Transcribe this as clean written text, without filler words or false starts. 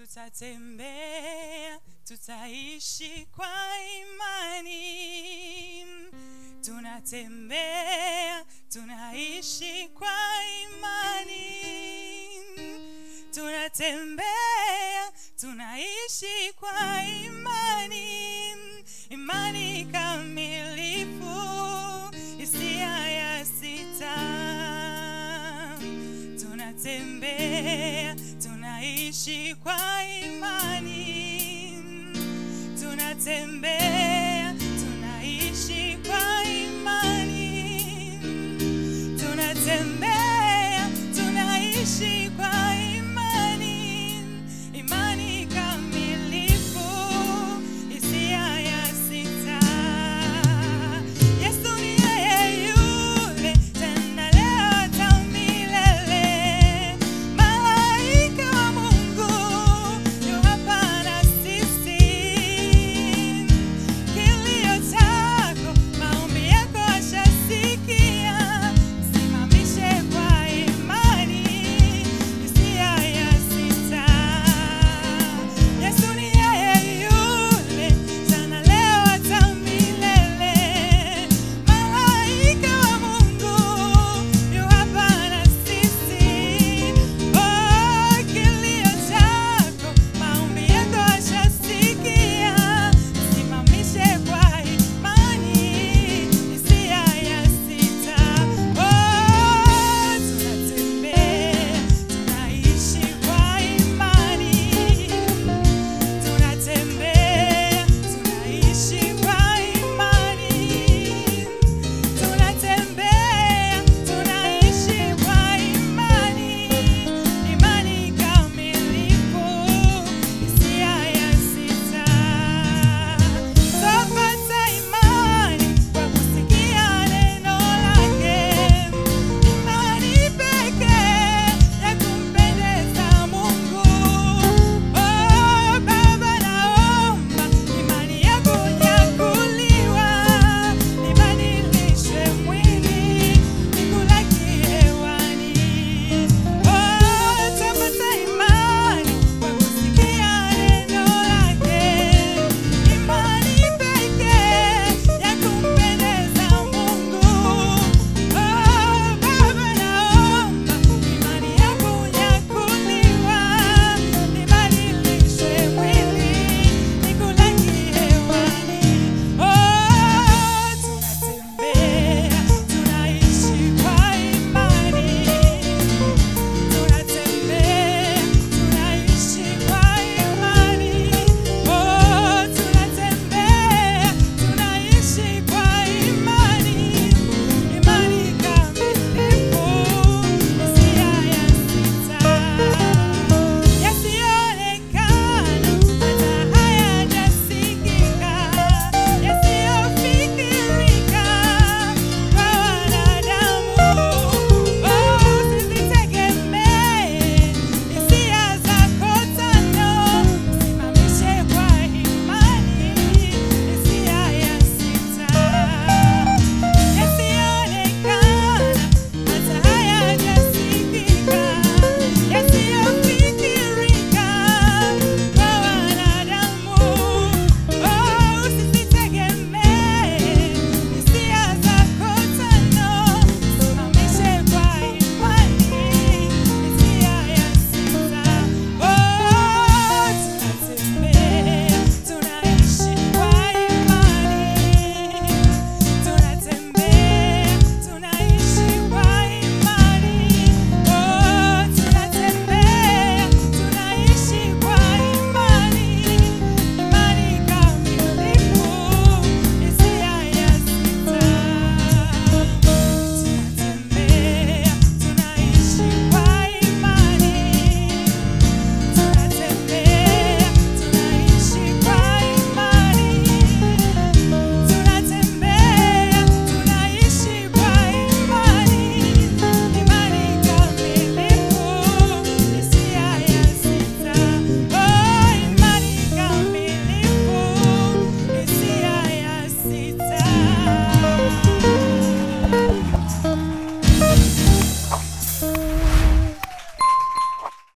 Tutatembea, tutaishi kwa imani. Tunatembea, tunaishi kwa imani. Tunatembea, tunaishi kwa imani. Imani kamilifu, hisia ya sita. Tunatembea, tunaishi kwa imani. Tunatembea.